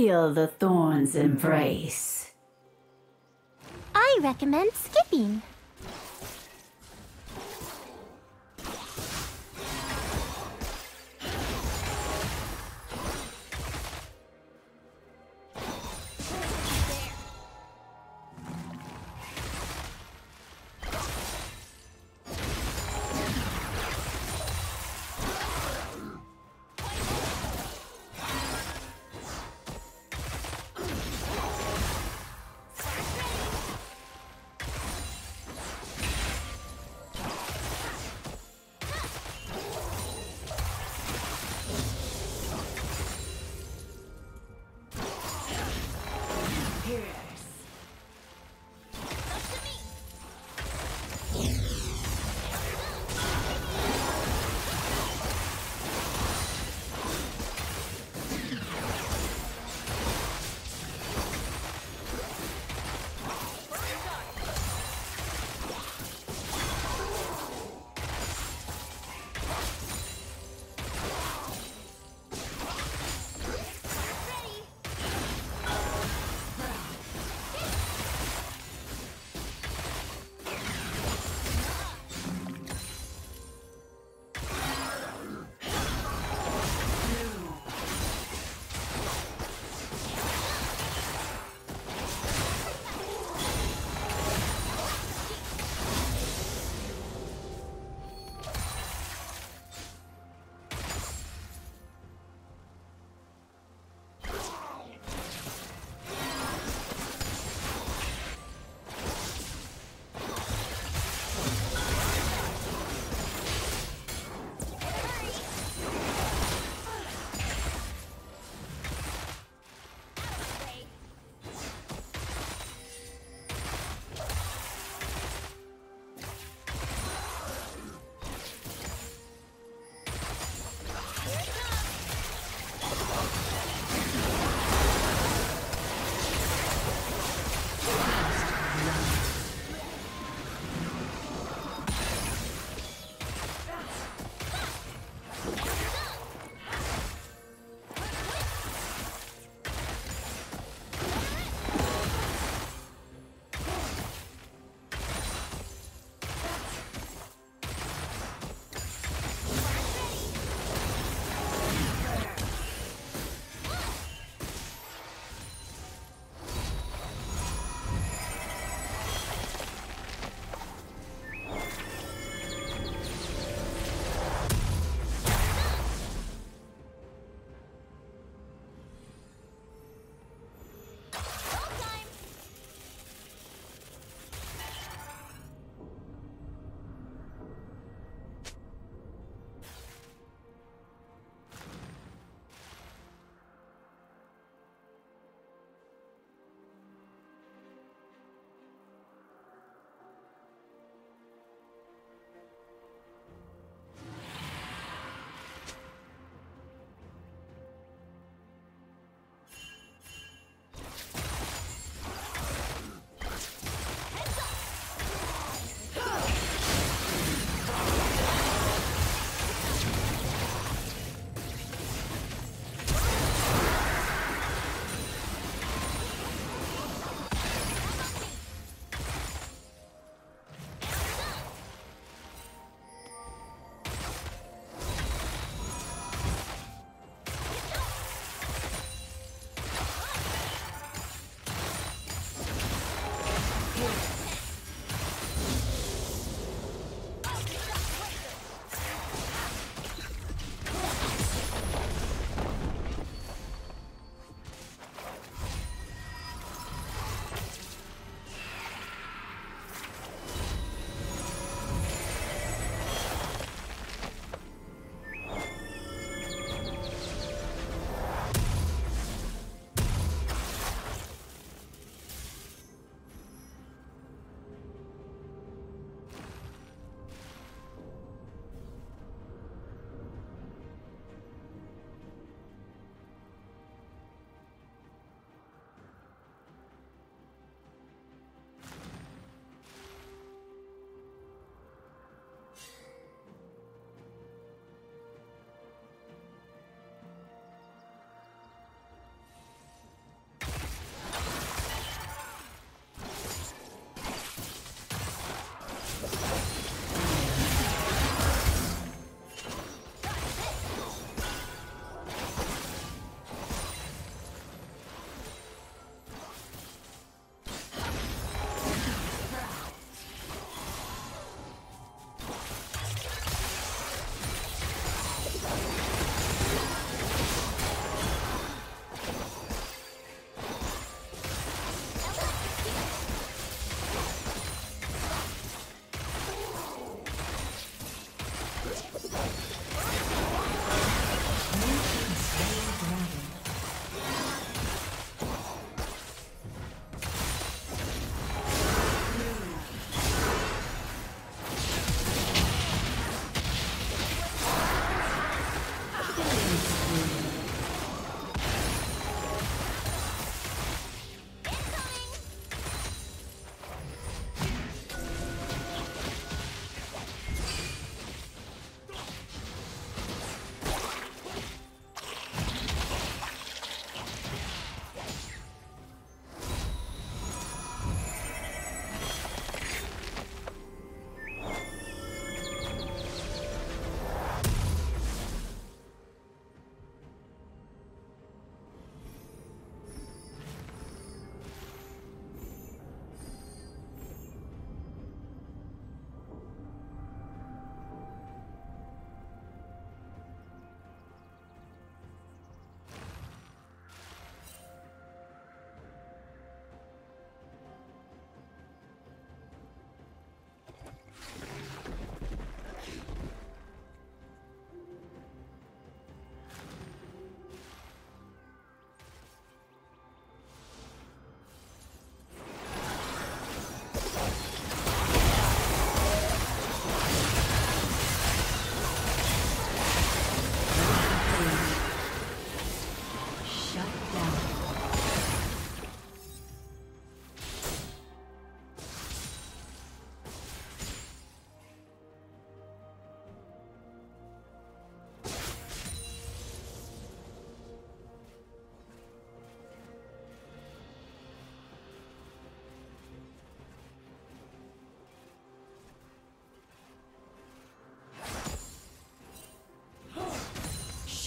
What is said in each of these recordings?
feel the thorns embrace. I recommend skipping.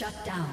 Shut down.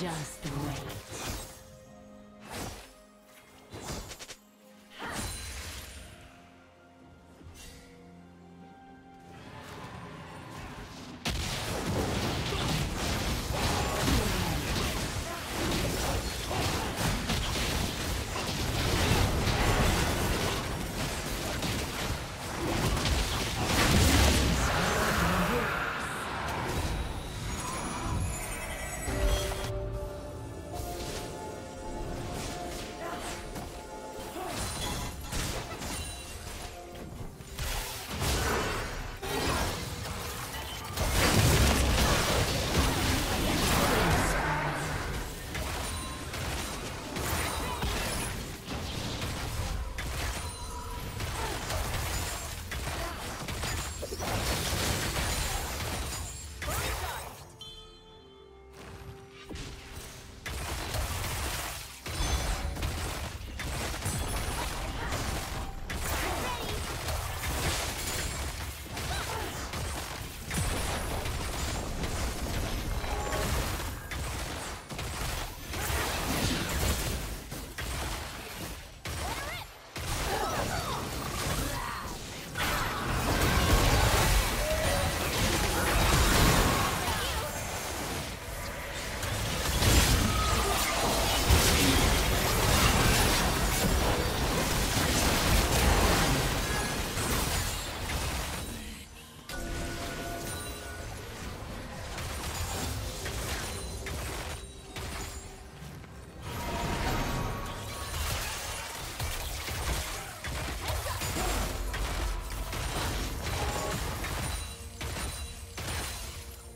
Just wait.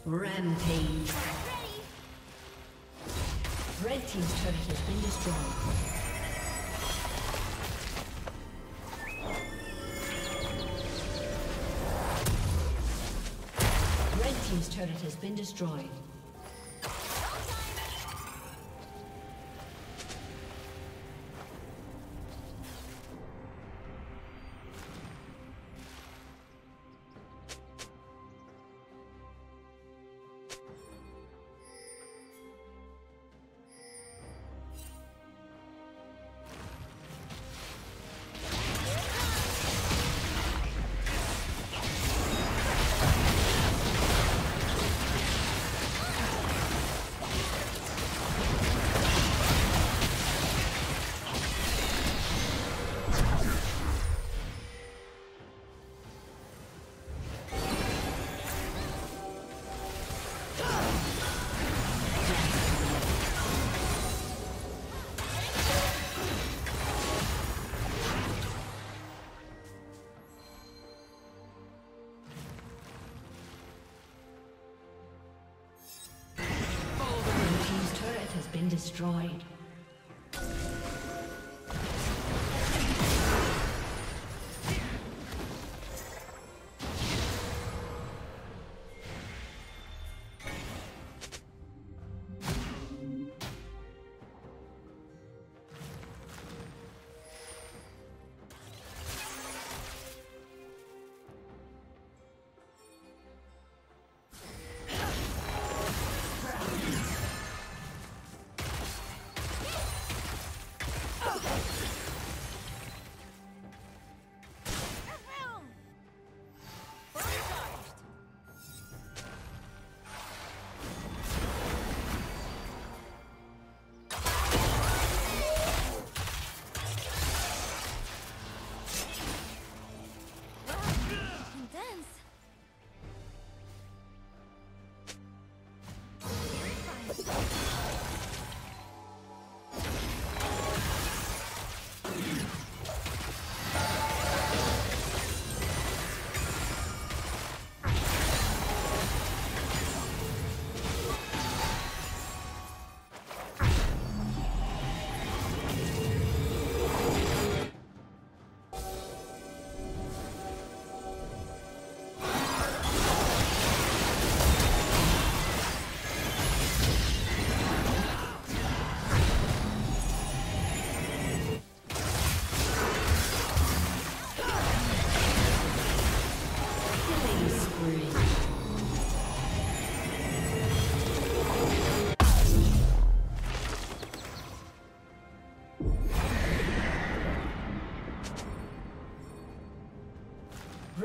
Rampage. Red team's turret has been destroyed. Red team's turret has been destroyed. Destroyed.